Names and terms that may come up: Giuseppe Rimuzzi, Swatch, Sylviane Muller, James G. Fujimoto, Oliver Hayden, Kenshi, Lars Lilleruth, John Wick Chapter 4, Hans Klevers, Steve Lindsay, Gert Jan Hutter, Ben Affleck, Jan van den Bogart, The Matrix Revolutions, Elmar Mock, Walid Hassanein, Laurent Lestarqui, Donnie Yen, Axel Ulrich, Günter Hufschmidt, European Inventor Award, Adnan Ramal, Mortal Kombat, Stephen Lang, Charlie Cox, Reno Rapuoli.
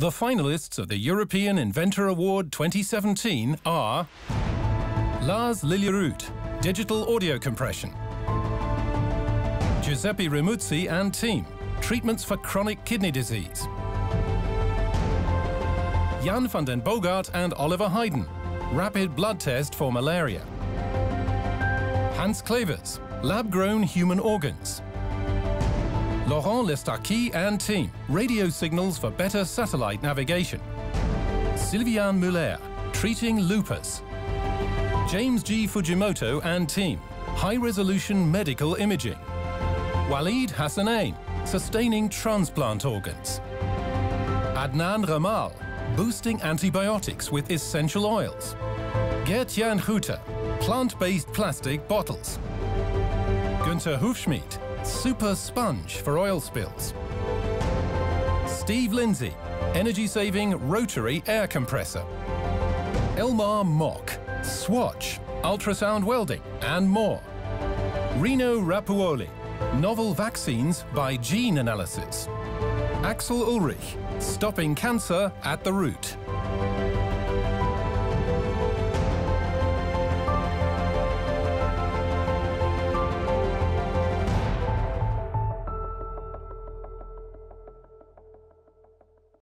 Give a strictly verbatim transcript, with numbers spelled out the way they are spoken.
The finalists of the European Inventor Award twenty seventeen are Lars Lilleruth, Digital Audio Compression; Giuseppe Rimuzzi and team, Treatments for Chronic Kidney Disease; Jan van den Bogart and Oliver Hayden, Rapid Blood Test for Malaria; Hans Klevers, Lab-Grown Human Organs; Laurent Lestarqui and team, Radio Signals for Better Satellite Navigation; Sylviane Muller, Treating Lupus; James G. Fujimoto and team, High-Resolution Medical Imaging; Walid Hassanein, Sustaining Transplant Organs; Adnan Ramal, Boosting Antibiotics with Essential Oils; Gert Jan Hutter, Plant-Based Plastic Bottles; Günter Hufschmidt, Super Sponge for Oil Spills; Steve Lindsay, Energy-Saving Rotary Air Compressor; Elmar Mock, Swatch, Ultrasound Welding, and more; Reno Rapuoli, Novel Vaccines by Gene Analysis; Axel Ulrich, Stopping Cancer at the Root.